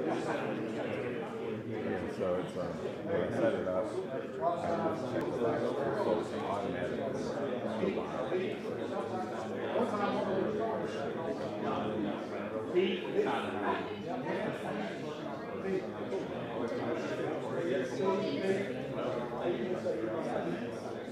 And so it's they set it up as a Yes,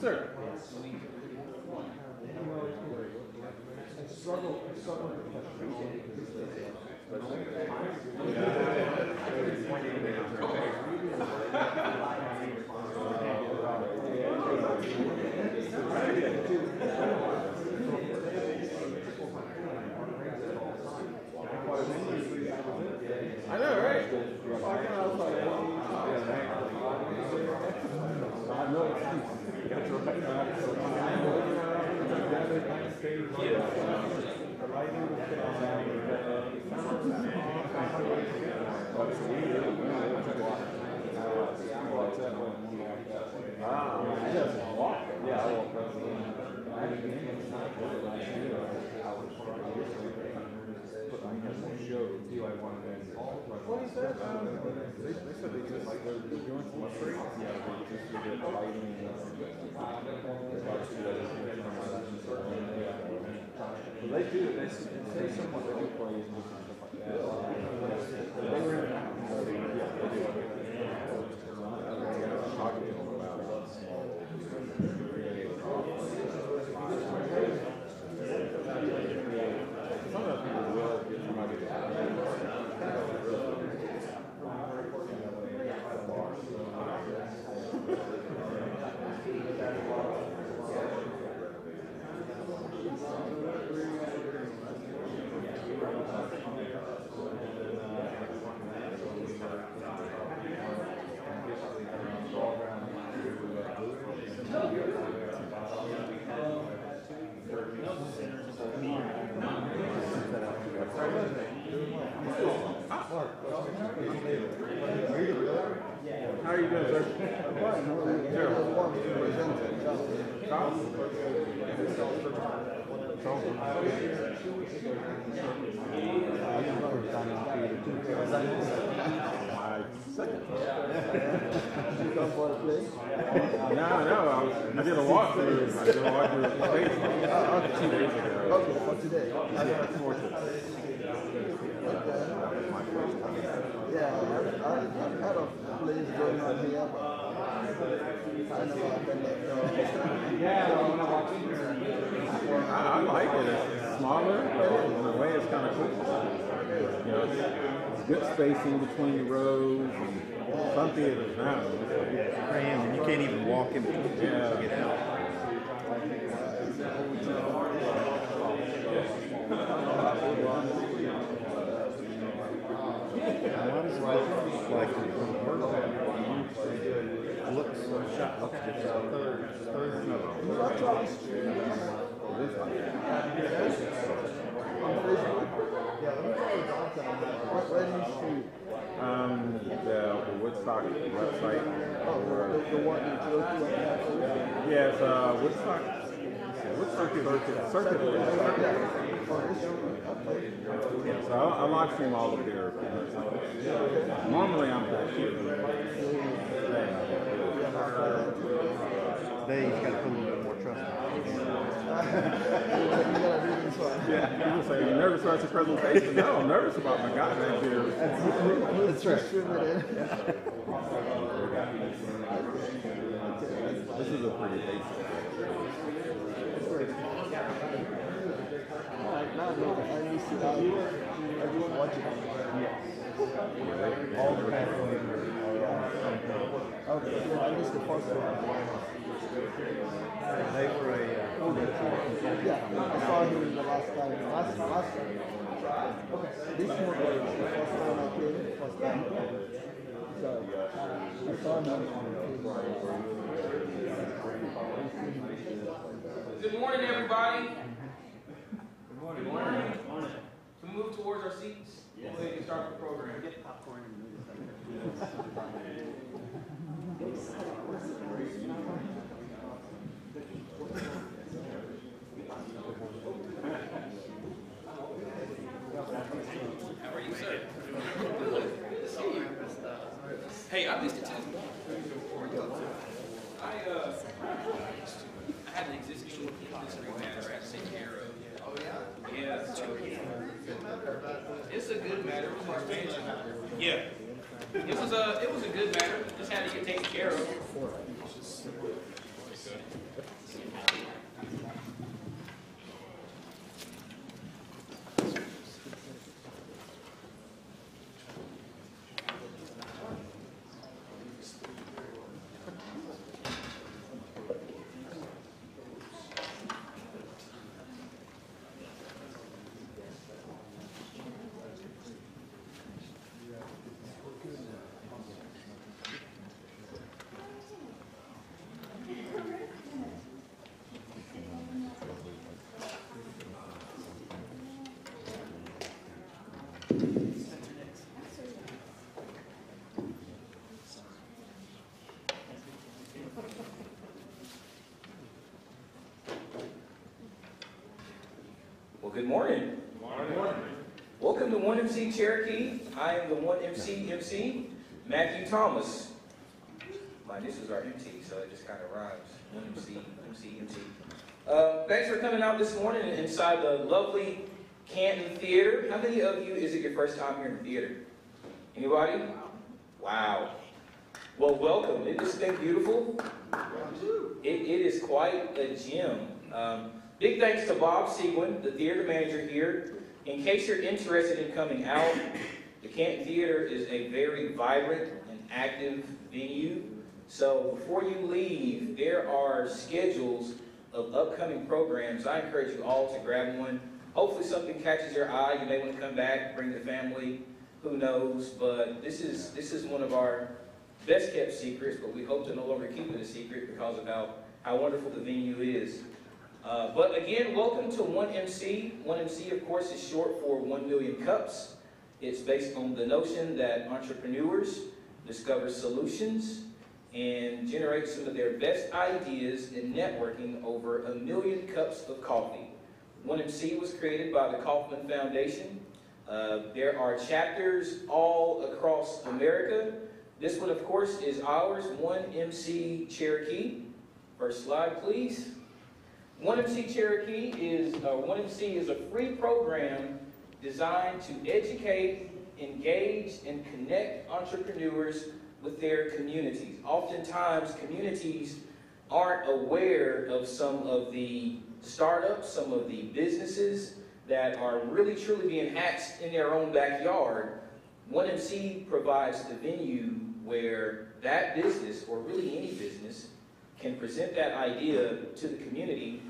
sir. I know, right? How are you doing, sir? No, I did a walkthrough. I did a walkthrough 2 days ago. Okay, well, today. I've had a place going on here, but I know I've been there. I like it. It's smaller, but in a way it's kind of cool. You know, it's good spacing between the rows. And some theaters now, it's crammed, and you can't even walk in between to get out. The Woodstock website. The one in Cherokee. Yes, Woodstock. Yeah, so I live stream all of their appearances. Normally I'm back here. Today you've got to put a little bit more trust in it. Yeah, people say, you're nervous about your presentation? No, I'm nervous about my guy back here. That's right. This is a pretty basic. Everyone watching. Yes. All the family. Okay, I missed the first one. They were a... Yeah, I saw him the last time. Last time. Okay. This one was the first time I came, first time. So, I saw him. Good morning, everybody. Good morning. Good morning. Good morning. To move towards our seats, yes. We can start the program. Get popcorn and movies. How are you, sir? Good to see you. Hey, I missed it too. I had an existing matter I had to take care of. Oh, yeah? Yeah. It's a good matter. It was our family matter. Yeah. It was a good matter. Just had to get taken care of. Good morning. Good morning. Good morning. Welcome to 1MC Cherokee. I am the 1MC MC, Matthew Thomas. This is our MT, so it just kind of rhymes. 1MC, MC, MT. Thanks for coming out this morning inside the lovely Canton Theater. How many of you, is it your first time here in theater? Anybody? Wow. Well, welcome. Isn't this thing beautiful? It is quite a gem. Big thanks to Bob Seguin, the theater manager here. In case you're interested in coming out, the Canton Theater is a very vibrant and active venue. So before you leave, there are schedules of upcoming programs. I encourage you all to grab one. Hopefully something catches your eye. You may want to come back, bring the family, who knows. But this is one of our best kept secrets, but we hope to no longer keep it a secret because of how wonderful the venue is. But again, welcome to 1MC. 1MC, of course, is short for 1 Million Cups. It's based on the notion that entrepreneurs discover solutions and generate some of their best ideas in networking over 1 million cups of coffee. 1MC was created by the Kauffman Foundation. There are chapters all across America. This one, of course, is ours, 1MC Cherokee. First slide, please. 1MC Cherokee is 1MC is a free program designed to educate, engage, and connect entrepreneurs with their communities. Oftentimes, communities aren't aware of some of the startups, some of the businesses that are really truly being hatched in their own backyard. 1MC provides the venue where that business, or really any business, can present that idea to the community.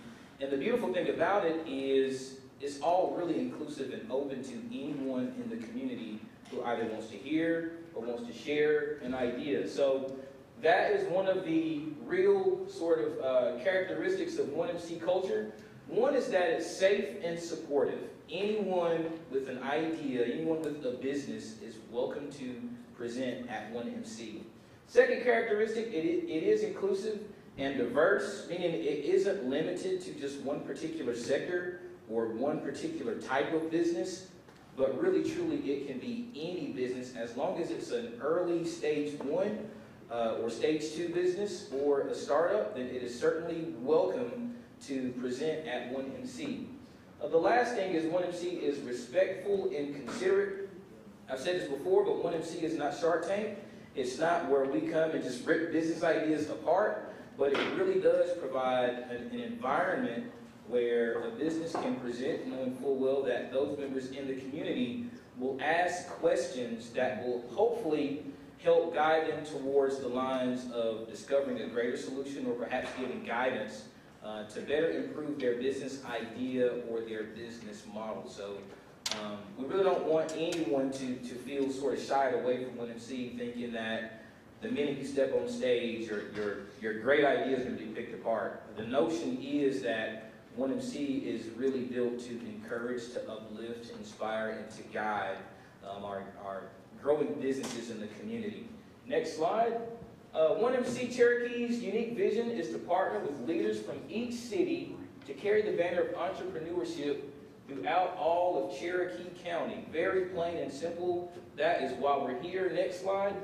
And the beautiful thing about it is it's all really inclusive and open to anyone in the community who either wants to hear or wants to share an idea. So that is one of the real sort of characteristics of 1MC culture. One is that it's safe and supportive. Anyone with an idea, anyone with a business is welcome to present at 1MC. Second characteristic, it is inclusive and diverse, meaning it isn't limited to just one particular sector or one particular type of business, but really truly it can be any business as long as it's an early stage one or stage two business or a startup, then it is certainly welcome to present at 1MC. The last thing is 1MC is respectful and considerate. I've said this before, but 1MC is not Shark Tank. It's not where we come and just rip business ideas apart, but it really does provide an environment where a business can present, knowing full well that those members in the community will ask questions that will hopefully help guide them towards the lines of discovering a greater solution or perhaps giving guidance to better improve their business idea or their business model. So we really don't want anyone to feel sort of shied away from 1MC, thinking that the minute you step on stage, your great ideas are going to be picked apart. The notion is that 1MC is really built to encourage, to uplift, to inspire, and to guide our growing businesses in the community. Next slide. 1MC Cherokee's unique vision is to partner with leaders from each city to carry the banner of entrepreneurship throughout all of Cherokee County. Very plain and simple. That is why we're here. Next slide.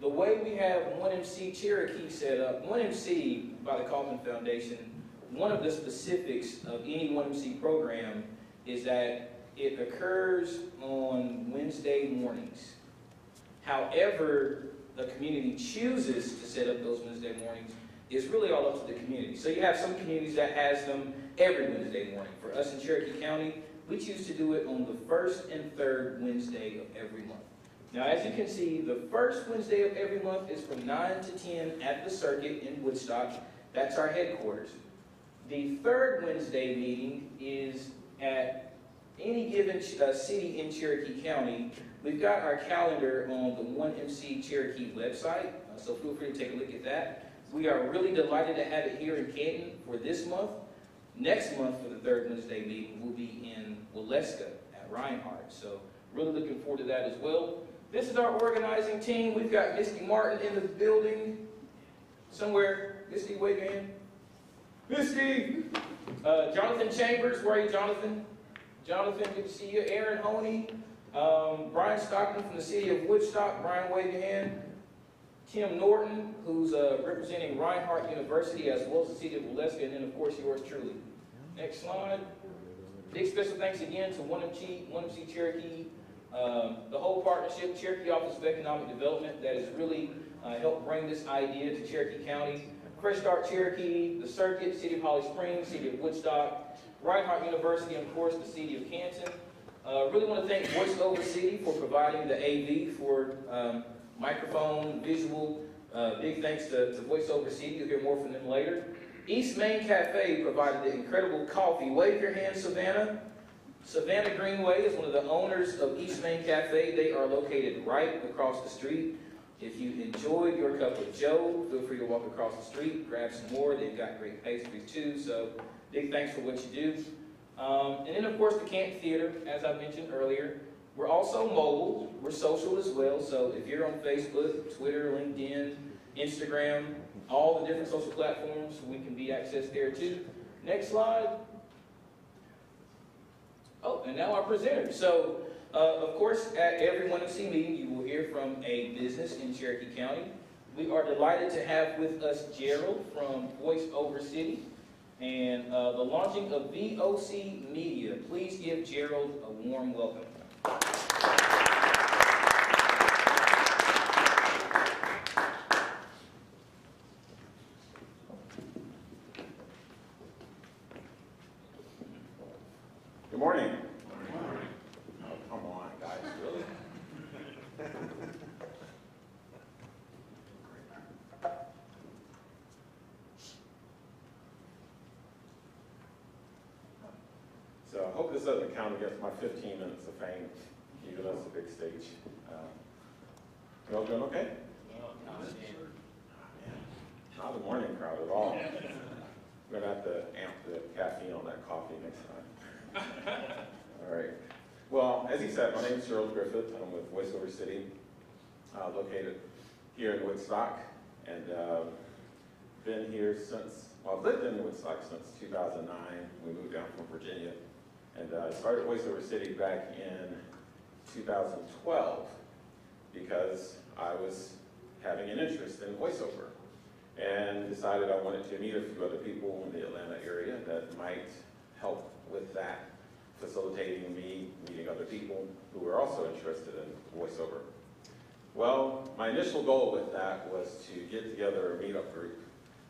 The way we have 1MC Cherokee set up, 1MC by the Kauffman Foundation, one of the specifics of any 1MC program is that it occurs on Wednesday mornings. However the community chooses to set up those Wednesday mornings is really all up to the community. So you have some communities that has them every Wednesday morning. For us in Cherokee County, we choose to do it on the first and third Wednesday of every month. Now, as you can see, the first Wednesday of every month is from 9 to 10 at the circuit in Woodstock. That's our headquarters. The third Wednesday meeting is at any given city in Cherokee County. We've got our calendar on the 1MC Cherokee website, so feel free to take a look at that. We are really delighted to have it here in Canton for this month. Next month for the third Wednesday meeting will be in Waleska at Reinhardt, so really looking forward to that as well. This is our organizing team. We've got Misty Martin in the building somewhere. Misty, wave in. Misty! Jonathan Chambers, where are you, Jonathan? Jonathan, good to see you. Aaron Honey. Brian Stockton from the City of Woodstock. Brian, wave your hand. Tim Norton, who's representing Reinhardt University as well as the City of Waleska, and then, of course, yours truly. Next slide. Big special thanks again to 1MC Cherokee. The whole partnership, Cherokee Office of Economic Development, that has really helped bring this idea to Cherokee County. Crestart Cherokee, the circuit, City of Holly Springs, City of Woodstock, Reinhardt University, and of course the City of Canton. Really want to thank VoiceOver City for providing the AV for microphone, visual. Big thanks to VoiceOver City. You'll hear more from them later. East Main Cafe provided the incredible coffee. Wave your hand, Savannah. Savannah Greenway is one of the owners of East Main Cafe. They are located right across the street. If you enjoyed your cup of joe, feel free to walk across the street, grab some more. They've got great pastries too, so big thanks for what you do. And then, of course, the Canton Theater, as I mentioned earlier. We're also mobile. We're social as well, so if you're on Facebook, Twitter, LinkedIn, Instagram, all the different social platforms, we can be accessed there too. Next slide. Oh, and now our presenter. So, of course, at every 1MC meeting, you will hear from a business in Cherokee County. We are delighted to have with us Gerald from VoiceOver City and the launching of VOC Media. Please give Gerald a warm welcome. Good morning. Good morning. Oh, come on, guys, really? So I hope this doesn't count against my 15 minutes of fame, even though it's a big stage. You all doing okay? No, not a day. Oh, man. Not the morning crowd at all. We're going to have to amp the caffeine on that coffee next time. All right. Well, as he said, my name is Gerald Griffith. I'm with VoiceOver City, located here in Woodstock, and been here since, well, I've lived in Woodstock since 2009. We moved down from Virginia, and started VoiceOver City back in 2012 because I was having an interest in voiceover, and decided I wanted to meet a few other people in the Atlanta area that might help with that, facilitating me meeting other people who were also interested in voiceover. Well, my initial goal with that was to get together a meetup group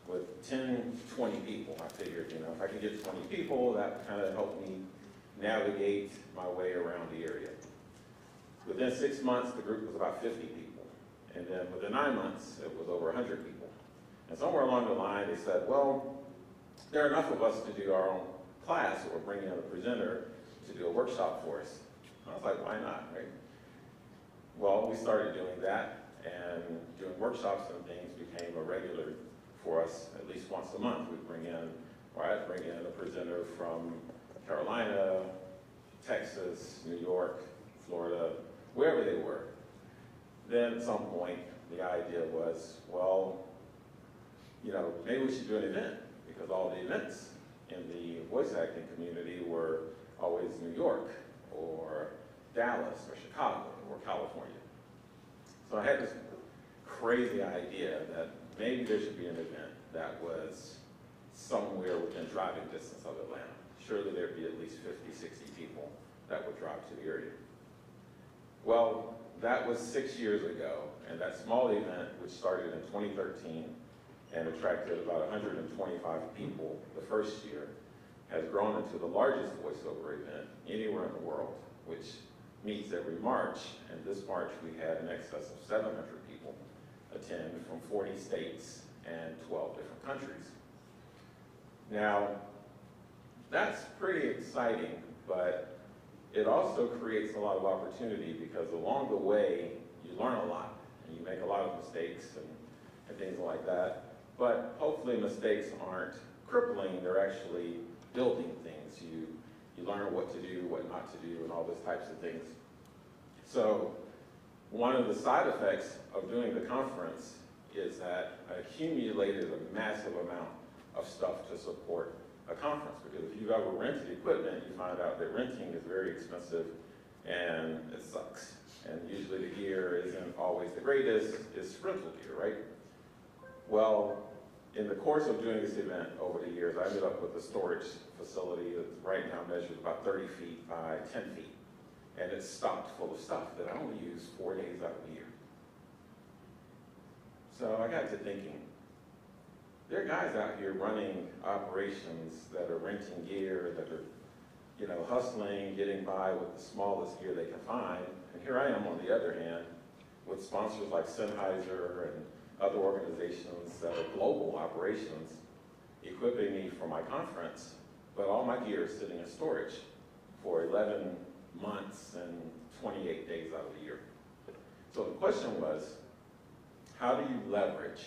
with 10, 20 people. I figured, you know, if I could get 20 people, that kind of helped me navigate my way around the area. Within 6 months, the group was about 50 people. And then within 9 months, it was over 100 people. And somewhere along the line, they said, well, there are enough of us to do our own class, so we're bringing out a presenter to do a workshop for us. And I was like, why not, right? Well, we started doing that, and doing workshops and things became a regular for us. At least once a month, we'd bring in, or I'd bring in a presenter from Carolina, Texas, New York, Florida, wherever they were. Then at some point, the idea was, well, you know, maybe we should do an event, because all the events in the voice acting community were always New York, or Dallas, or Chicago, or California. So I had this crazy idea that maybe there should be an event that was somewhere within driving distance of Atlanta. Surely there'd be at least 50, 60 people that would drive to the area. Well, that was 6 years ago, and that small event, which started in 2013 and attracted about 125 people the first year, has grown into the largest voiceover event anywhere in the world, which meets every March. And this March, we had in excess of 700 people attend from 40 states and 12 different countries. Now, that's pretty exciting, but it also creates a lot of opportunity, because along the way, you learn a lot, and you make a lot of mistakes and things like that. But hopefully mistakes aren't crippling, they're actually building things. You learn what to do, what not to do, and all those types of things. So one of the side effects of doing the conference is that I accumulated a massive amount of stuff to support a conference, because if you've ever rented equipment, you find out that renting is very expensive and it sucks. And usually the gear isn't always the greatest, it's rental gear, right? Well, in the course of doing this event over the years, I ended up with a storage facility that right now measures about 30 feet by 10 feet. And it's stocked full of stuff that I only use 4 days out of the year. So I got to thinking, there are guys out here running operations that are renting gear, that are, you know, hustling, getting by with the smallest gear they can find. And here I am, on the other hand, with sponsors like Sennheiser and other organizations that are global operations, equipping me for my conference, but all my gear is sitting in storage for 11 months and 28 days out of the year. So the question was, how do you leverage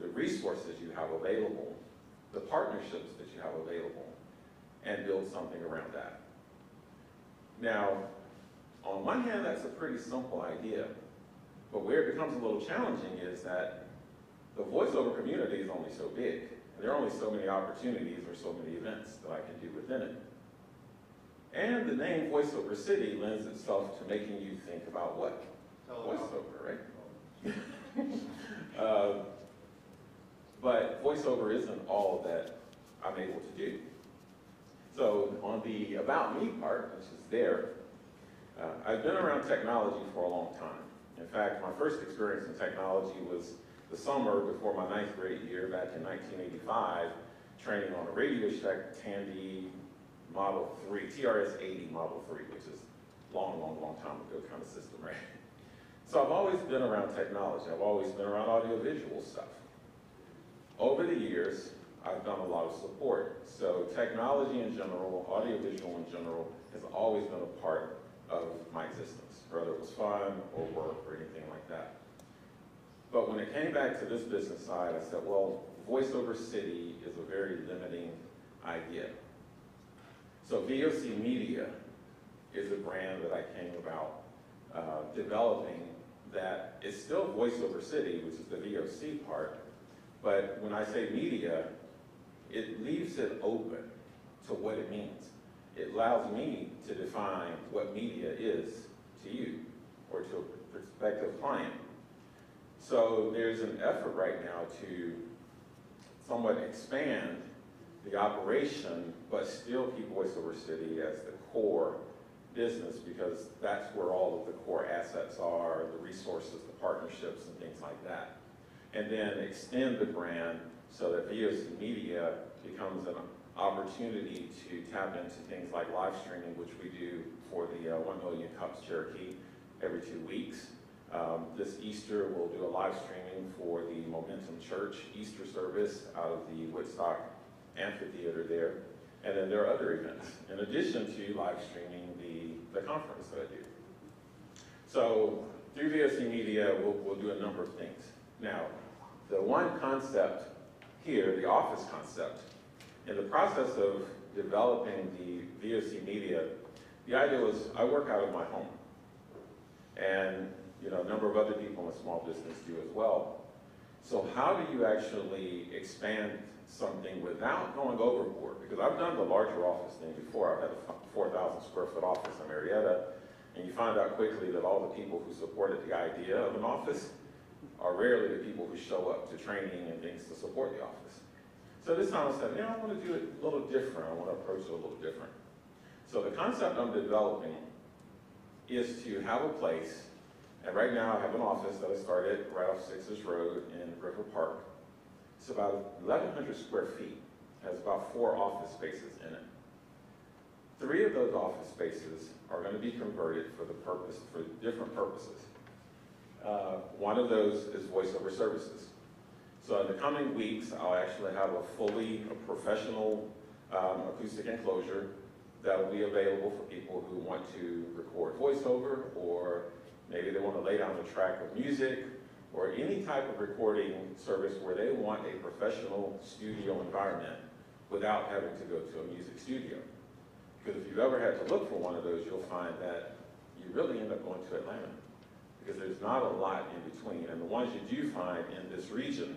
the resources you have available, the partnerships that you have available, and build something around that? Now, on one hand, that's a pretty simple idea, but where it becomes a little challenging is that the voiceover community is only so big, and there are only so many opportunities or so many events that I can do within it. And the name VoiceOver City lends itself to making you think about what? VoiceOver, right? But voiceover isn't all that I'm able to do. So on the about me part, which is there, I've been around technology for a long time. In fact, my first experience in technology was the summer before my 9th grade year back in 1985, training on a Radio Shack Tandy Model 3, TRS-80 Model 3, which is long, long, long time ago kind of system, right? So I've always been around technology. I've always been around audiovisual stuff. Over the years, I've done a lot of support. So technology in general, audiovisual in general, has always been a part of my existence, whether it was fun or work or anything like that. But when it came back to this business side, I said, well, VoiceOver City is a very limiting idea. So VOC Media is a brand that I came about developing that is still VoiceOver City, which is the VOC part. But when I say media, it leaves it open to what it means. It allows me to define what media is to you or to a prospective client. So there's an effort right now to somewhat expand the operation, but still keep VoiceOver City as the core business, because that's where all of the core assets are, the resources, the partnerships, and things like that. And then extend the brand so that VOC Media becomes an opportunity to tap into things like live streaming, which we do for the 1 Million Cups Cherokee every 2 weeks. This Easter, we'll do a live streaming for the Momentum Church Easter service out of the Woodstock Amphitheater there. And then there are other events, in addition to live streaming the conference that I do. So through VOC Media, we'll do a number of things. Now, the one concept here, the office concept, in the process of developing the VOC Media, the idea was I work out of my home. And you know, a number of other people in a small business do as well. So how do you actually expand something without going overboard? Because I've done the larger office thing before. I've had a 4,000 square foot office in Marietta, and you find out quickly that all the people who supported the idea of an office are rarely the people who show up to training and things to support the office. So this time I said, you know, I want to do it a little different. I want to approach it a little different. So the concept I'm developing is to have a place, and right now I have an office that I started right off Sixes Road in River Park. It's about 1,100 square feet, has about 4 office spaces in it. 3 of those office spaces are going to be converted for different purposes. One of those is voiceover services. So in the coming weeks, I'll actually have a fully professional acoustic enclosure that will be available for people who want to record voiceover, or maybe they want to lay down a track of music, or any type of recording service where they want a professional studio environment without having to go to a music studio. Because if you've ever had to look for one of those, you'll find that you really end up going to Atlanta, because there's not a lot in between. And the ones you do find in this region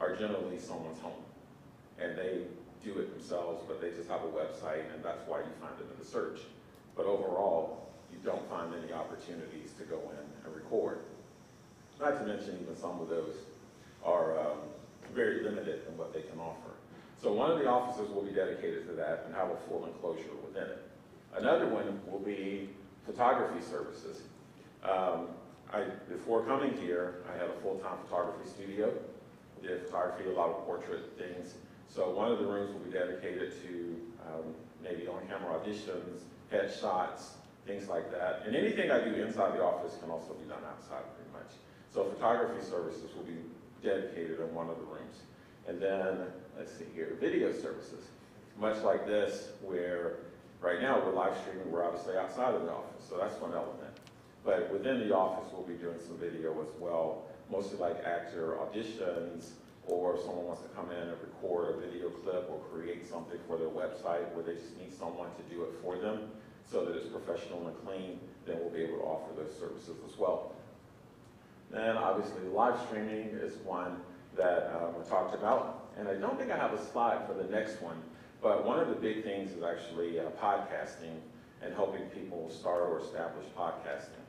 are generally someone's home. And they do it themselves, but they just have a website, and that's why you find it in the search. But overall, you don't find any opportunities to go in and record. Not to mention, even some of those are very limited in what they can offer. So one of the offices will be dedicated to that and have a full enclosure within it. Another one will be photography services. Before coming here, I had a full-time photography studio, did photography, a lot of portrait things. So one of the rooms will be dedicated to maybe on-camera auditions, headshots, things like that. And anything I do inside the office can also be done outside pretty much. So photography services will be dedicated in one of the rooms. And then, let's see here, video services. Much like this, where right now we're live streaming, we're obviously outside of the office, so that's one element. But within the office, we'll be doing some video as well, mostly like actor auditions, or if someone wants to come in and record a video clip or create something for their website where they just need someone to do it for them so that it's professional and clean, then we'll be able to offer those services as well. Then obviously live streaming is one that we talked about, and I don't think I have a slide for the next one, but one of the big things is actually podcasting and helping people start or establish podcasting.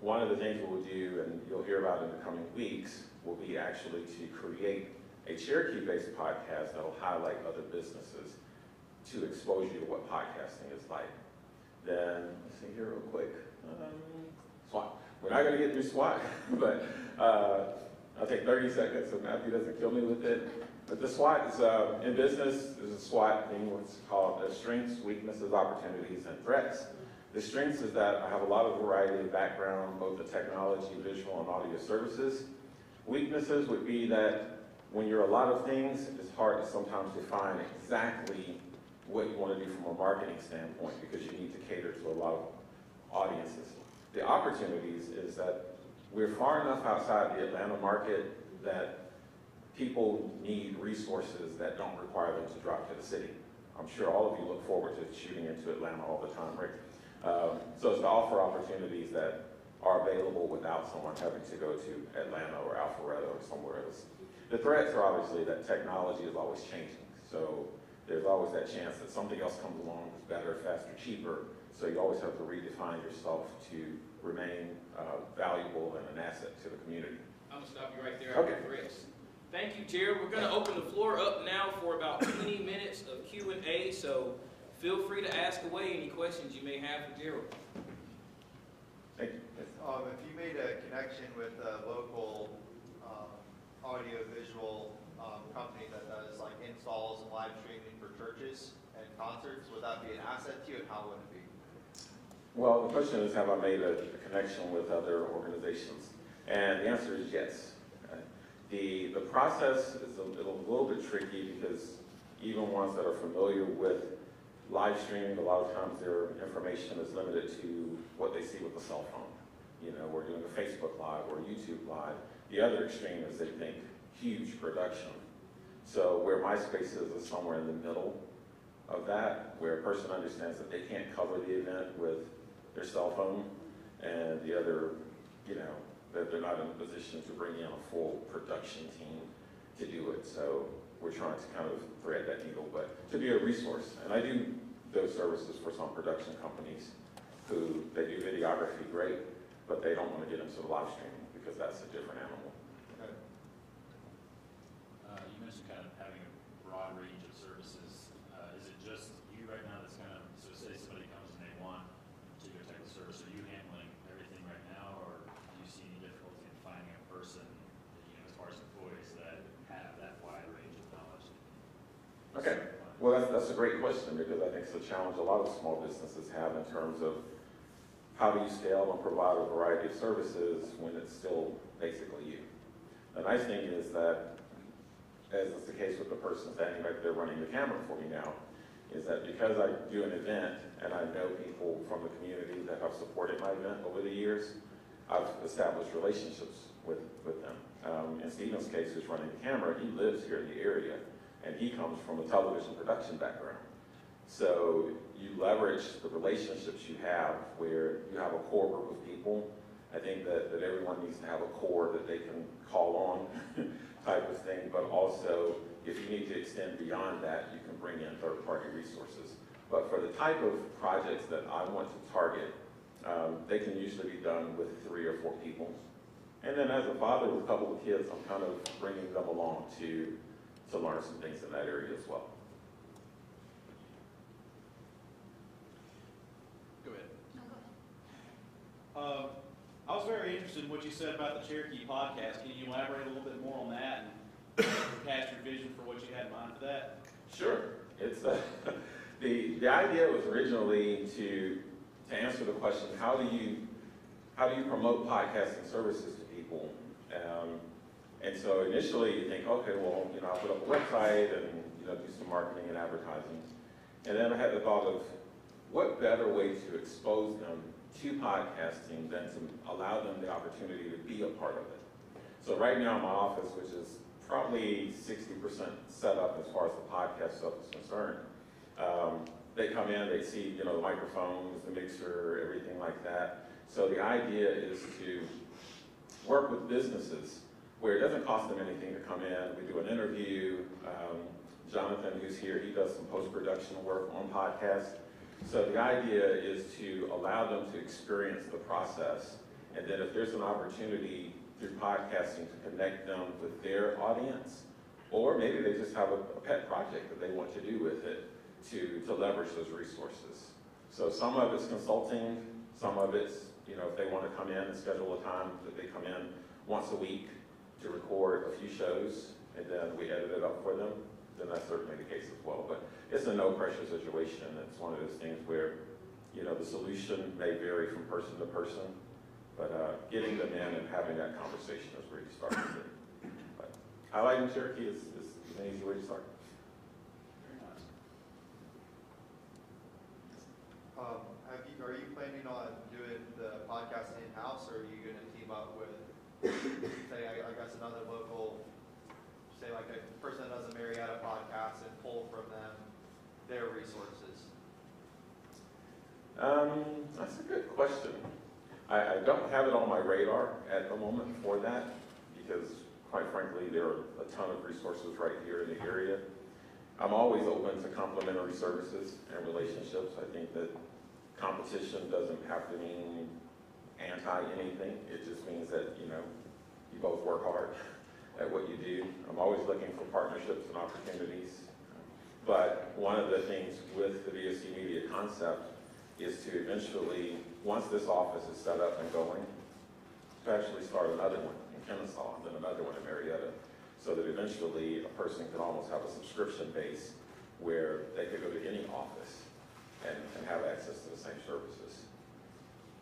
One of the things we'll do, and you'll hear about in the coming weeks, will be actually to create a Cherokee-based podcast that will highlight other businesses to expose you to what podcasting is like. Then, let's see here real quick, SWAT. We're not going to get through SWAT, but I'll take 30 seconds so Matthew doesn't kill me with it. But the SWAT is, in business, there's a SWAT thing, what's called strengths, weaknesses, opportunities, and threats. The strengths is that I have a lot of variety of background, both the technology, visual, and audio services. Weaknesses would be that when you're a lot of things, it's hard to sometimes define exactly what you want to do from a marketing standpoint, because you need to cater to a lot of audiences. The opportunities is that we're far enough outside the Atlanta market that people need resources that don't require them to drive to the city. I'm sure all of you look forward to shooting into Atlanta all the time, right? So it's to offer opportunities that are available without someone having to go to Atlanta or Alpharetta or somewhere else. The threats are obviously that technology is always changing. So there's always that chance that something else comes along that's better, faster, cheaper. So you always have to redefine yourself to remain valuable and an asset to the community. I'm going to stop you right there. Okay. Thank you, Jared. We're going to open the floor up now for about 20 minutes of Q&A. So feel free to ask away any questions you may have for Gerald. Thank you. If you made a connection with a local audio-visual company that does like installs and live streaming for churches and concerts. Would that be an asset to you, and how would it be? Well, the question is, have I made a connection with other organizations? And the answer is yes. Okay. The process is a little bit tricky because even ones that are familiar with live streaming, a lot of times their information is limited to what they see with a cell phone. You know, we're doing a Facebook Live or YouTube Live. The other extreme is they think huge production. So where MySpace is somewhere in the middle of that, where a person understands that they can't cover the event with their cell phone, and the other, you know, that they're not in a position to bring in a full production team to do it. So we're trying to kind of thread that needle, but to be a resource. And I do those services for some production companies who, they do videography great, but they don't want to get into the live streaming because that's a different animal. Okay. You mentioned kind of having a broad range of services. Is it just you right now that's kind of, so say somebody comes and they want a particular type of service, are you handling everything right now, or do you see any difficulty in finding a person, you know, as far as employees that have that wide range of knowledge? Okay, well that's a great question, because I think it's a challenge a lot of small businesses have in terms of how do you scale and provide a variety of services when it's still basically you. The nice thing is that, as is the case with the person standing back there running the camera for me now, is that because I do an event and I know people from the community that have supported my event over the years, I've established relationships with them. In Stephen's case, who's running the camera, he lives here in the area, and he comes from a television production background. So you leverage the relationships you have where you have a core group of people. I think that everyone needs to have a core that they can call on type of thing, but also if you need to extend beyond that, you can bring in third-party resources. But for the type of projects that I want to target, they can usually be done with 3 or 4 people. And then as a father with a couple of kids, I'm kind of bringing them along to learn some things in that area as well. I was very interested in what you said about the Cherokee podcast. Can you elaborate a little bit more on that and cast your vision for what you had in mind for that? Sure. It's the idea was originally to answer the question, how do you promote podcasting services to people? And so initially you think, okay, well, you know, I'll put up a website and, you know, do some marketing and advertising. And then I had the thought of what better way to expose them to podcasting than to allow them the opportunity to be a part of it. So right now in my office, which is probably 60% set up as far as the podcast stuff is concerned, they come in, they see, you know, the microphones, the mixer, everything like that. So the idea is to work with businesses where it doesn't cost them anything to come in. We do an interview. Jonathan, who's here, he does some post-production work on podcasts. So the idea is to allow them to experience the process, and then if there's an opportunity through podcasting to connect them with their audience, or maybe they just have a pet project that they want to do with it, to leverage those resources. So some of it's consulting, some of it's, you know, if they want to come in and schedule a time that they come in once a week to record a few shows, and then we edit it up for them. Then that's certainly the case as well. But it's a no-pressure situation. It's one of those things where, you know, the solution may vary from person to person, but getting them in and having that conversation is where you start with it. But highlighting Cherokee is an easy way to start. Very nice. Are you planning on doing the podcast in-house, or are you going to team up with, say, I guess another local, say like a person that does a Marietta podcast, and pull from them their resources? That's a good question. I don't have it on my radar at the moment for that, because quite frankly there are a ton of resources right here in the area. I'm always open to complementary services and relationships. I think that competition doesn't have to mean anti-anything. It just means that, you know, you both work hard at what you do. I'm always looking for partnerships and opportunities. But one of the things with the VOC Media concept is to eventually, once this office is set up and going, to actually start another one in Kennesaw and then another one in Marietta. so that eventually a person could almost have a subscription base where they could go to any office and have access to the same services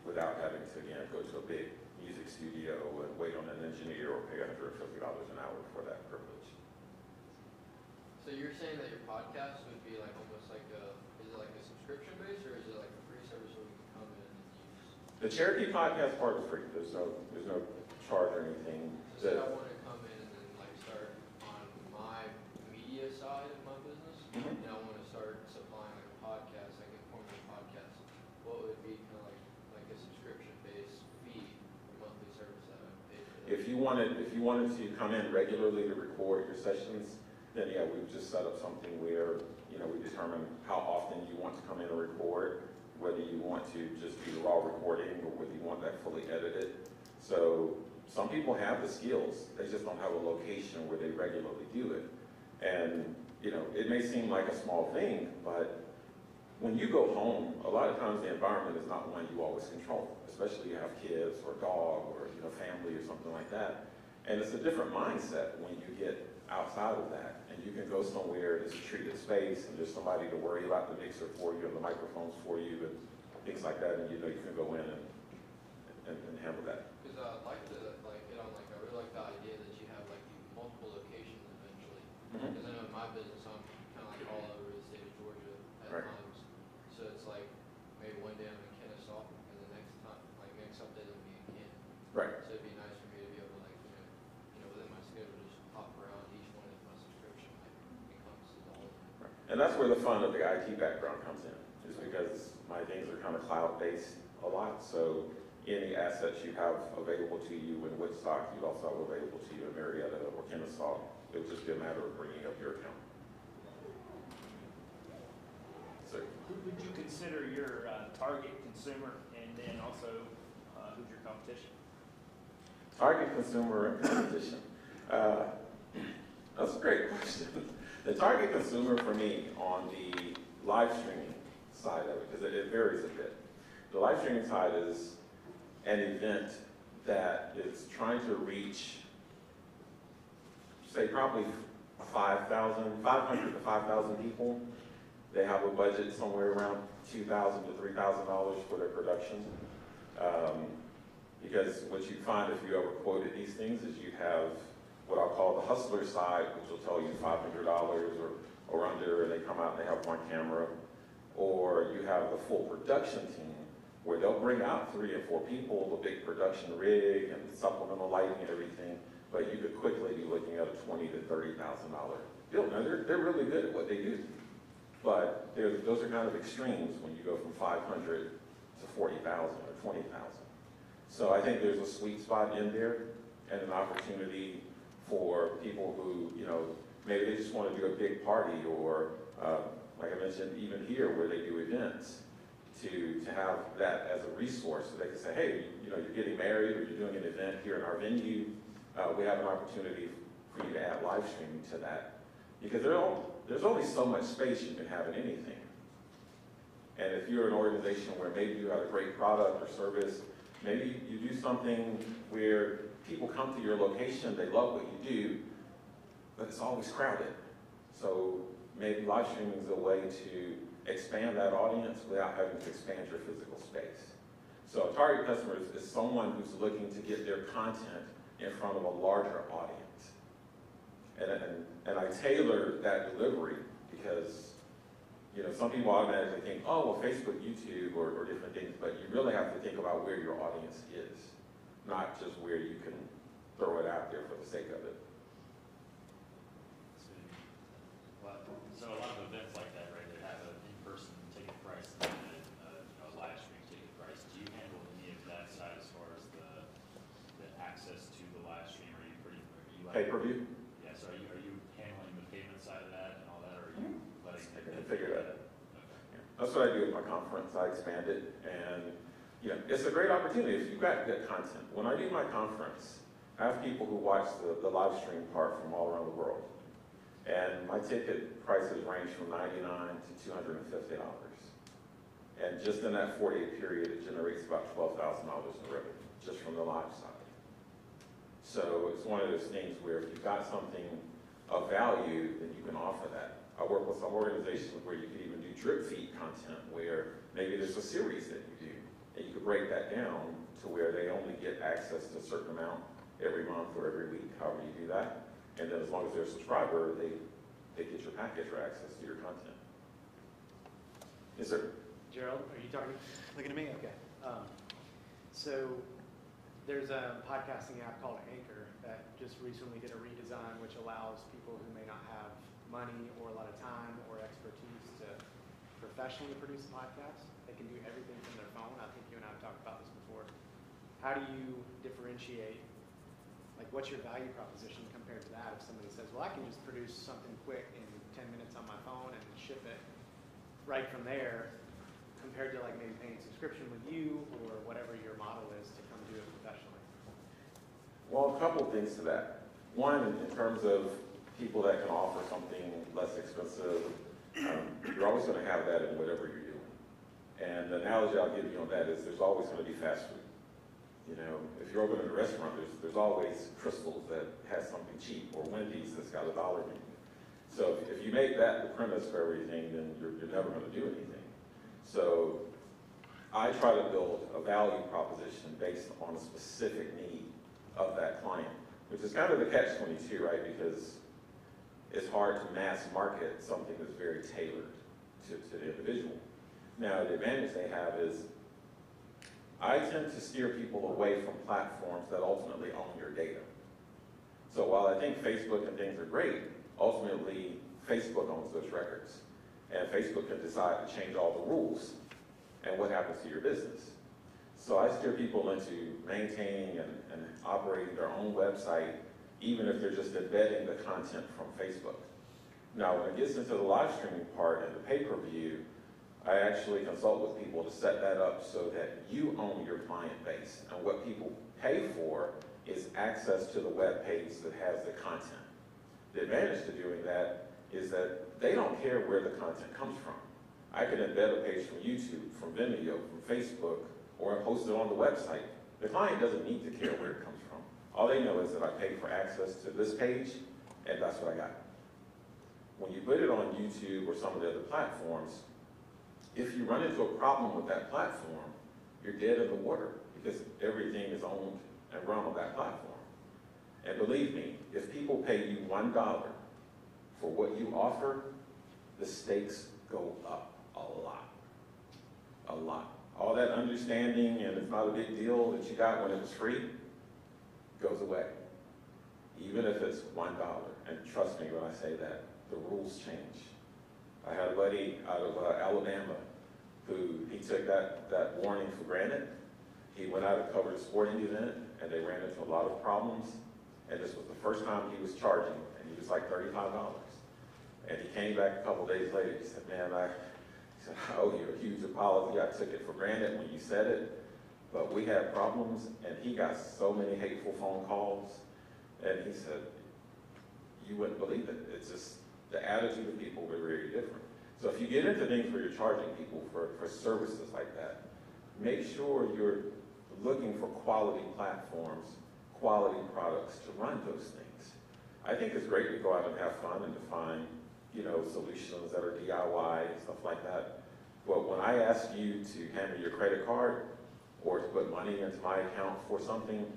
without having to, again, go to a big music studio and wait on an engineer or pay $150 an hour for that privilege. So you're saying that your podcast would be like almost like a, is it like a subscription base or is it like a free service where we can come in and use? The Cherokee podcast part is free. There's no charge or anything. So say I want to come in and then like start on my media side of my business, mm-hmm. and I want to start supplying like a podcast, like informative podcast. What would be kind of like a subscription-based fee or monthly service that I would pay for? That? If you wanted to come in regularly to record your sessions, then yeah, we've just set up something where, you know, we determine how often you want to come in and record, whether you want to just do raw recording or whether you want that fully edited. So some people have the skills, they just don't have a location where they regularly do it. And, you know, it may seem like a small thing, but when you go home, a lot of times the environment is not one you always control, especially if you have kids or a dog or, you know, family or something like that. And it's a different mindset when you get outside of that, and you can go somewhere that's a treated space and there's somebody to worry about the mixer for you and the microphones for you and things like that, and you know you can go in and handle that. Because I'd like to get on I really like the idea that you have multiple locations eventually. Because mm-hmm. I know in my business I'm kind of all over the state of Georgia at right. times, so it's maybe one day I'm in Kennesaw and the next time next update it'll be in Canton. Right. So it'd be nice for me to be able to within my schedule just pop around each one of my subscription encompasses all of them. Right. And that's where the fun of the IT background comes in, is because my things are kind of cloud-based a lot, so any assets you have available to you in Woodstock, you'd also have available to you in Marietta or Kennesaw. It would just be a matter of bringing up your account. So, who would you consider your target consumer, and then also who's your competition? Target consumer and competition. That's a great question. The target consumer for me on the live streaming side of it, because it varies a bit. The live streaming side is an event that is trying to reach, say, probably 500 to 5,000 people. They have a budget somewhere around $2,000 to $3,000 for their production. Because what you find if you ever quoted these things is you have what I'll call the hustler side, which will tell you $500 or under, and they come out and they have one camera. Or you have the full production team where they'll bring out 3 and 4 people, the big production rig and supplemental lighting and everything, but you could quickly be looking at a $20,000 to $30,000 bill. Now they're really good at what they do, but those are kind of extremes when you go from 500 to 40,000 or 20,000. So I think there's a sweet spot in there and an opportunity for people who, you know, maybe they just want to do a big party or, like I mentioned, even here where they do events, to have that as a resource so they can say, hey, you know, you're getting married or you're doing an event here in our venue, we have an opportunity for you to add live streaming to that. Because there's only so much space you can have in anything. And if you're an organization where maybe you have a great product or service, maybe you do something where people come to your location, they love what you do, but it's always crowded. So maybe live streaming is a way to expand that audience without having to expand your physical space. So a target customer is someone who's looking to get their content in front of a larger audience. And I tailor that delivery because, you know, some people automatically think, oh, well, Facebook, YouTube, or different things, but you really have to think about where your audience is, not just where you can throw it out there for the sake of it. So a lot of events like that, right, they have an in-person ticket price and a live stream ticket price. Do you handle any of that side as far as the access to the live stream? Are you pay-per-view? Yeah, so are you handling the payment side of that and all that, or are you letting them figure that out? Yeah. That's what I do with my conference. I expand it, and you know, it's a great opportunity if you've got good content. When I do my conference, I have people who watch the live stream part from all around the world, and my ticket prices range from $99 to $250. And just in that 40-day period, it generates about $12,000 in revenue just from the live side. So it's one of those things where if you've got something of value, then you can offer that. I work with some organizations where you could even do drip feed content, where maybe there's a series that you do, and you could break that down to where they only get access to a certain amount every month or every week, however you do that. And then as long as they're a subscriber, they get your package or access to your content. Yes, sir? Gerald, are you talking? Looking at me? Okay. So there's a podcasting app called Anchor that just recently did a redesign, which allows people who may not have money or a lot of time or expertise to professionally produce a podcast. They can do everything from their phone. I think you and I have talked about this before. How do you differentiate, like, what's your value proposition compared to that? If somebody says, well, I can just produce something quick in 10 minutes on my phone and ship it right from there, compared to like maybe paying subscription with you or whatever your model is to come do it professionally? Well, a couple things to that. One, in terms of people that can offer something less expensive, you're always going to have that in whatever you're doing. And the analogy I'll give you on that is there's always going to be fast food. You know, if you're opening a restaurant, there's always Crystals that has something cheap, or Wendy's that's got a dollar menu. So if you make that the premise for everything, then you're never going to do anything. So I try to build a value proposition based on a specific need of that client, which is kind of the catch-22, right? Because it's hard to mass market something that's very tailored to the individual. Now, the advantage they have is I tend to steer people away from platforms that ultimately own your data. So while I think Facebook and things are great, ultimately Facebook owns those records. And Facebook can decide to change all the rules and what happens to your business. So I steer people into maintaining and operating their own website, even if they're just embedding the content from Facebook. Now, when it gets into the live streaming part and the pay-per-view, I actually consult with people to set that up so that you own your client base. And what people pay for is access to the web page that has the content. The advantage to doing that is that they don't care where the content comes from. I can embed a page from YouTube, from Vimeo, from Facebook, or post it on the website. The client doesn't need to care where it comes from. All they know is that I paid for access to this page, and that's what I got. When you put it on YouTube or some of the other platforms, if you run into a problem with that platform, you're dead in the water because everything is owned and run on that platform. And believe me, if people pay you $1 for what you offer, the stakes go up a lot. All that understanding and it's not a big deal that you got when it was free goes away, even if it's $1. And trust me when I say that, the rules change. I had a buddy out of Alabama who he took that warning for granted. He went out and covered a sporting event, and they ran into a lot of problems. And this was the first time he was charging, and he was like $35. And he came back a couple days later. He said, "Man, I owe you a huge apology. I took it for granted when you said it, but we had problems." And he got so many hateful phone calls, and he said, "You wouldn't believe it. It's just." The attitude of people were very different. So if you get into things where you're charging people for services like that, make sure you're looking for quality platforms, quality products to run those things. I think it's great to go out and have fun and to find, you know, solutions that are DIY and stuff like that. But when I ask you to hand me your credit card or to put money into my account for something,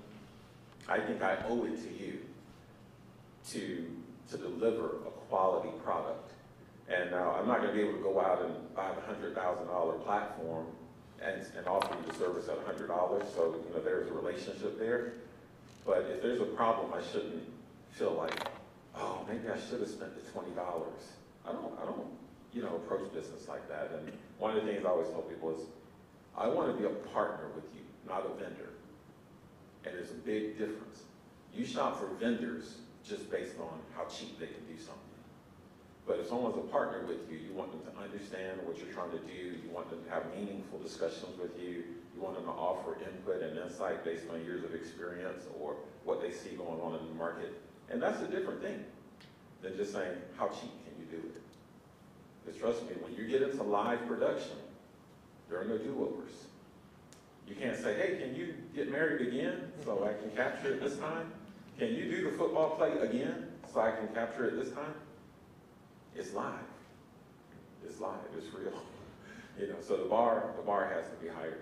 I think I owe it to you to deliver a quality product. And now I'm not going to be able to go out and buy a $100,000 platform and offer you the service at $100. So you know there's a relationship there. But if there's a problem, I shouldn't feel like, oh, maybe I should have spent the $20. I don't approach business like that. And one of the things I always tell people is, I want to be a partner with you, not a vendor. And there's a big difference. You shop for vendors just based on how cheap they can do something. But if someone's a partner with you, you want them to understand what you're trying to do, you want them to have meaningful discussions with you, you want them to offer input and insight based on years of experience or what they see going on in the market. And that's a different thing than just saying, how cheap can you do it? Because trust me, when you get into live production, there are no do-overs. You can't say, hey, can you get married again so I can capture it this time? Can you do the football play again so I can capture it this time? It's live. It's live. It's real. You know, so the bar has to be higher.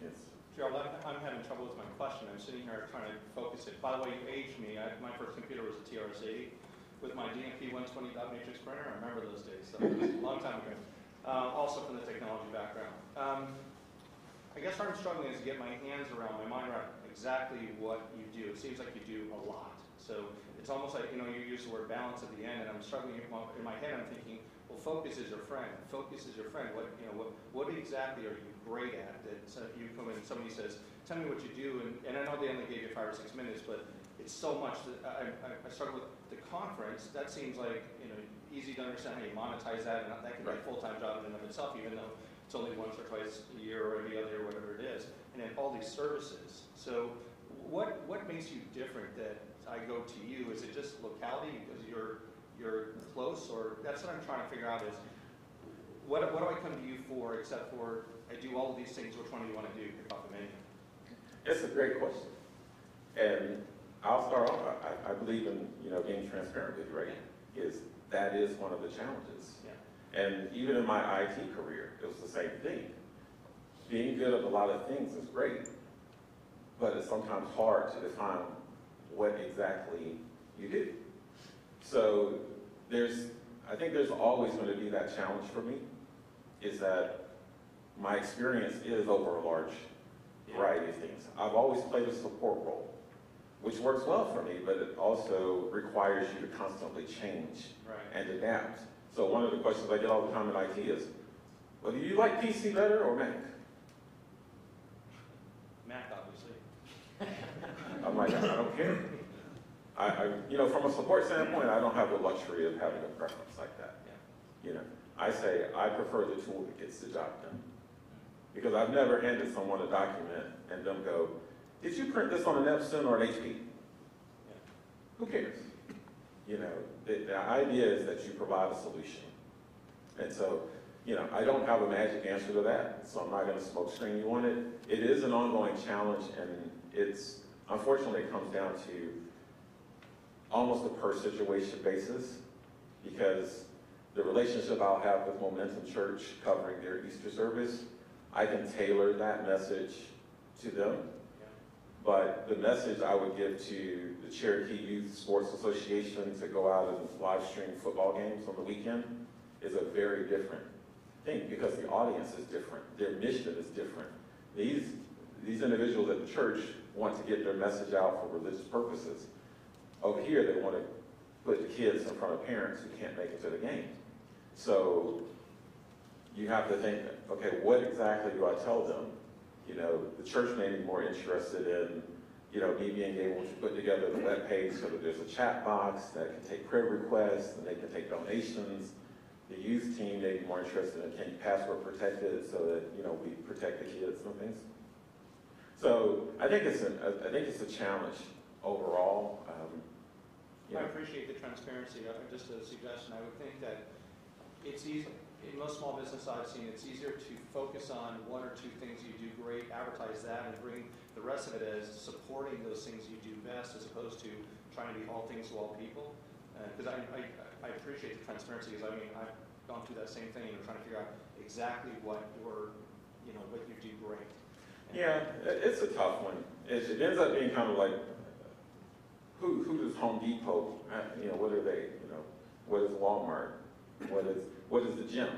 Yes. Gerald, I'm having trouble with my question. I'm sitting here trying to focus it. By the way, you aged me. My first computer was a TRS-80 with my DMP 120 dot matrix printer. I remember those days. So it was a long time ago. Also from the technology background. I guess what I'm struggling is to get my hands around, my mind around exactly what you do. It seems like you do a lot. So it's almost like, you know, you use the word balance at the end, and I'm struggling in my head. I'm thinking, well, focus is your friend. Focus is your friend. What, you know, what exactly are you great at? That you come in and somebody says, tell me what you do, and I know they only gave you 5 or 6 minutes, but it's so much that I struggle with the conference. That seems like, you know, easy to understand how you monetize that, and that can be a full-time job in and of itself, even though it's only once or twice a year or every other year, whatever it is, and then all these services. So what makes you different that I go to you? Is it just locality because you're close, or that's what I'm trying to figure out is what do I come to you for, except for I do all of these things, which one do you want to do? Pick off the menu. It's a great question. And I'll start off, I believe in, you know, being transparent with you, right? Yeah. That is one of the challenges. Yeah. And even in my IT career, it was the same thing. Being good at a lot of things is great, but it's sometimes hard to define what exactly you do. So I think there's always going to be that challenge for me, is that my experience is over a large variety of things. I've always played a support role, which works well for me, but it also requires you to constantly change and adapt. So one of the questions I get all the time in IT is, well, do you like PC better or Mac? Mac, obviously. I'm like, I don't care. I, you know, from a support standpoint, I don't have the luxury of having a preference like that. Yeah. You know, I say I prefer the tool that gets the job done, because I've never handed someone a document and them go, did you print this on an Epson or an HP? Yeah. Who cares? You know, the idea is that you provide a solution. And so, you know, I don't have a magic answer to that, so I'm not going to smoke screen you on it. It is an ongoing challenge, and it's, unfortunately, it comes down to almost a per situation basis, because the relationship I'll have with Momentum Church covering their Easter service, I can tailor that message to them. But the message I would give to the Cherokee Youth Sports Association to go out and live stream football games on the weekend is a very different thing, because the audience is different. Their mission is different. These individuals at the church want to get their message out for religious purposes. Over here, they want to put the kids in front of parents who can't make it to the game. So you have to think, okay, what exactly do I tell them? You know, the church may be more interested in, you know, me being able to put together the web page so that there's a chat box that can take prayer requests and they can take donations. The youth team may be more interested in, can you password protect it so that, you know, we protect the kids and things. So I think it's a challenge overall. I appreciate the transparency. Just a suggestion. I would think that it's easy. In most small business I've seen, it's easier to focus on one or two things you do great, advertise that, and bring the rest of it as supporting those things you do best, as opposed to trying to be all things to all people. Because I appreciate the transparency, because I mean, I've gone through that same thing, and trying to figure out exactly what you do great. And yeah, it's a tough one. It ends up being kind of like, who does Home Depot, you know, what are they, you know, what is Walmart? What is the gym?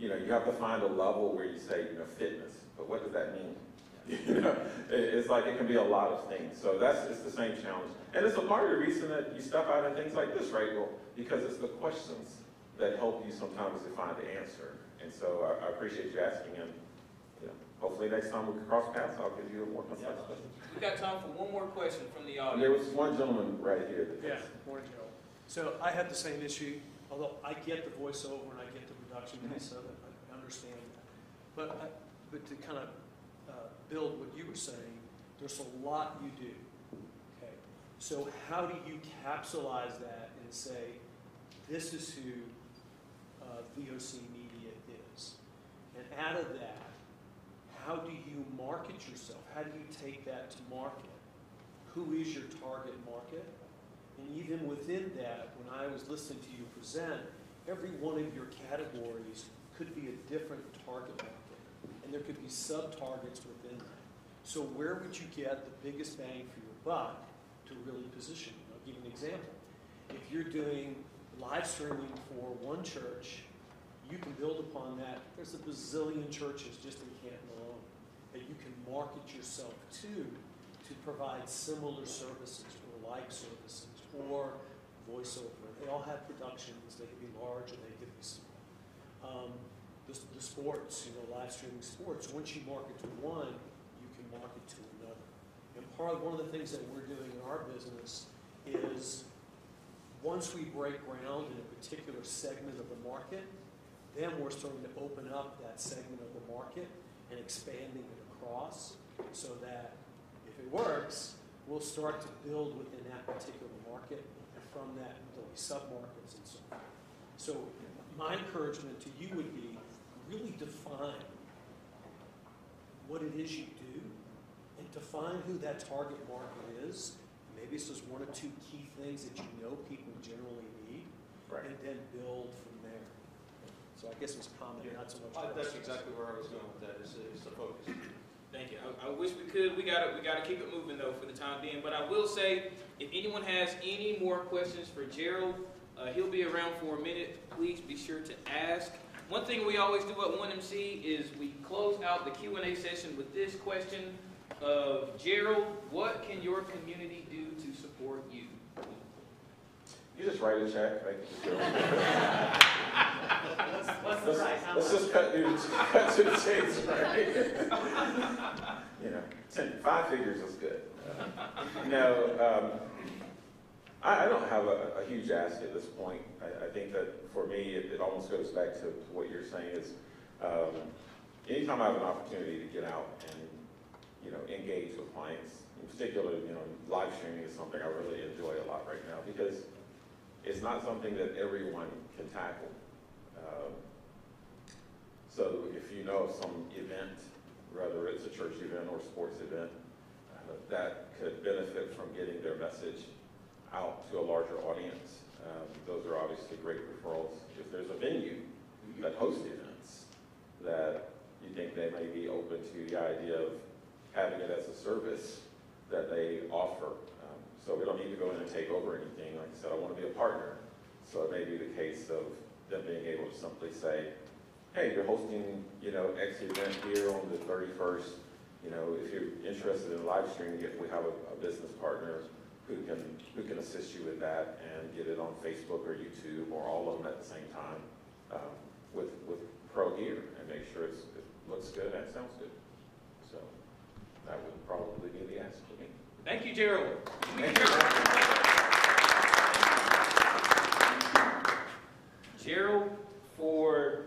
You know, you have to find a level where you say, you know, fitness, but what does that mean? You know, it's like it can be a lot of things. So it's the same challenge. And it's a part of the reason that you step out in things like this, right? Well, because it's the questions that help you sometimes to find the answer. And so I appreciate you asking, and you know, hopefully next time we can cross paths, I'll give you a more concise question. We've got time for one more question from the audience. And there was one gentleman right here. Yeah, morning, Joe. So I had the same issue. Although I get the voiceover and I get the reduction, so that I understand that. But to kind of build what you were saying, there's a lot you do. Okay, so how do you capsulize that and say, this is who VOC Media is? And out of that, how do you market yourself? How do you take that to market? who is your target market? And even within that, when I was listening to you present, every one of your categories could be a different target market, and there could be sub-targets within that. So where would you get the biggest bang for your buck to really position you? I'll give you an example. If you're doing live streaming for one church, you can build upon that. There's a bazillion churches just in Canton alone that you can market yourself to provide similar services or like services or voiceover. They all have productions. They can be large or they can be small. The sports, live streaming sports, once you market to one, you can market to another. And one of the things that we're doing in our business is once we break ground in a particular segment of the market, then we're starting to open up that segment of the market and expanding it across so that if it works, we'll start to build within that particular market, and from that there'll be sub-markets and so forth. So my encouragement to you would be really define what it is you do and define who that target market is. Maybe it's just one or two key things that people generally need, right, and then build from there. So I guess it was common, yeah, not so much. That's exactly where I was going with that. It's the focus. Thank you. I wish we could. We got to keep it moving though for the time being. But I will say, if anyone has any more questions for Gerald, he'll be around for a minute. Please be sure to ask. One thing we always do at 1MC is we close out the Q&A session with this question of Gerald: what can your community do to support you? You just write a check. Thank you, Gerald. Let's just cut to the chase, right? 5 figures is good. I don't have a huge ask at this point. I think that for me, it almost goes back to what you're saying is, anytime I have an opportunity to get out and engage with clients, in particular, live streaming is something I really enjoy a lot right now because it's not something that everyone can tackle. So if you know some event, whether it's a church event or sports event, that could benefit from getting their message out to a larger audience, those are obviously great referrals. If there's a venue that hosts events that you think they may be open to the idea of having it as a service that they offer. So we don't need to go in and take over anything. Like I said, I want to be a partner. So it may be the case of them being able to simply say, hey, you're hosting, X event here on the 31st. If you're interested in live streaming it, we have a business partner who can assist you with that and get it on Facebook or YouTube or all of them at the same time with pro gear and make sure it looks good and sounds good. So that would probably be the answer for me. Thank you, Gerald. Gerald, for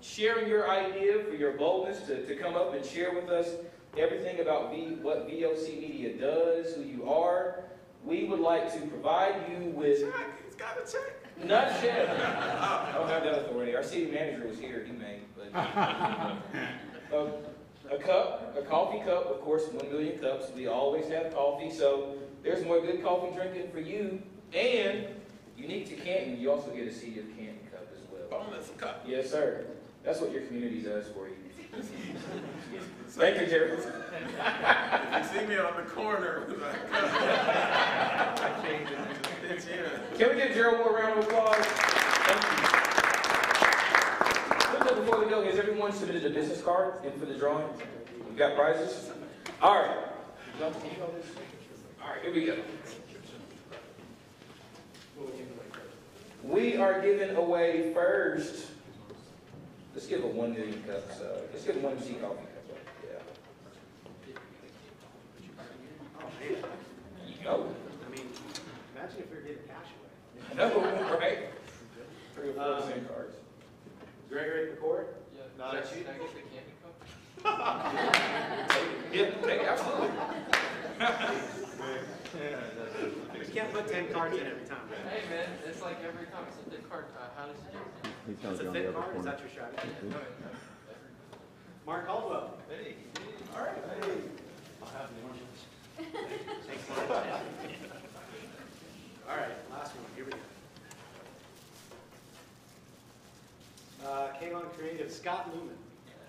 sharing your idea, for your boldness to come up and share with us everything about what VOC Media does, who you are. We would like to provide you with... Check. He's got a check. Not a check. I don't have that authority. Our city manager was here. He may. But, a cup, a coffee cup, of course, 1 Million Cups. We always have coffee, so there's more good coffee drinking for you. And unique to Canton, you also get a City of Canton cup as well. Bonus cup. Yes, sir. That's what your community does for you. Thank you, Gerald. If you see me on the corner with my cup, I can't just pitch in. Can we give Gerald more round of applause? Thank you. Before we go, has everyone submitted a business card in for the drawing? We've got prizes? All right. All right, here we go. We are giving away first. Let's give a 1 Million Cups. Let's give 1 MC coffee cup. Yeah. No. I mean, imagine if we were giving cash away. No, right? 3 or 4 same cards. Gregory McCord? Yeah. Not that you? Can I get the candy cup? Hey, absolutely. We can't put 10 cards in every time. Right? Hey, man, it's like every time it's a thick card. How does it do? It's a thick card? Is that your shot? Mm-hmm. Mark Caldwell. Hey. All right. Hey. I'll have the orange. Thanks for attending. All right, last one. Here we go. Kalon Creative, Scott Lumen.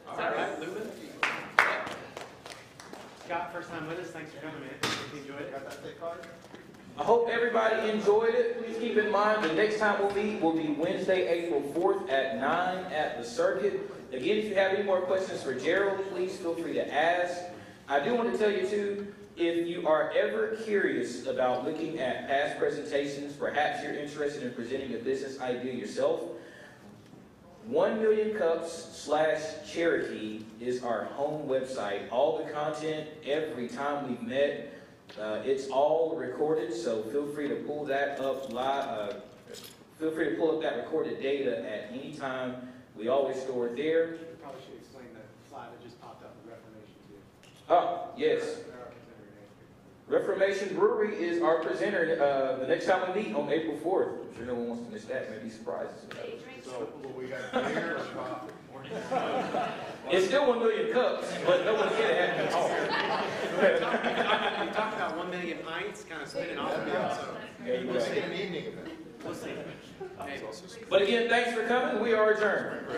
All right, Lumen. Scott, first time with us. Thanks for coming, man. Hope you enjoyed it. Got that thick card? I hope everybody enjoyed it. Please keep in mind the next time we'll meet will be Wednesday, April 4th at 9 at the circuit. Again, if you have any more questions for Gerald, please feel free to ask. I do want to tell you, too, if you are ever curious about looking at past presentations, perhaps you're interested in presenting a business idea yourself, 1MillionCups.com/Cherokee is our home website. All the content, every time we've met, it's all recorded, so feel free to pull that up live. Feel free to pull up that recorded data at any time. We always store it there. You probably should explain that slide that just popped up with Reformation too. Oh, yes. Reformation Brewery is our presenter the next time we meet on April 4th. I'm sure no one wants to miss that. Maybe surprises. So we got beer or coffee? It's still 1 Million Cups, but no one's going to have it all. We talked about 1 million pints, kind of spinning off. We'll see an evening event. We'll see. But again, thanks for coming. We are adjourned.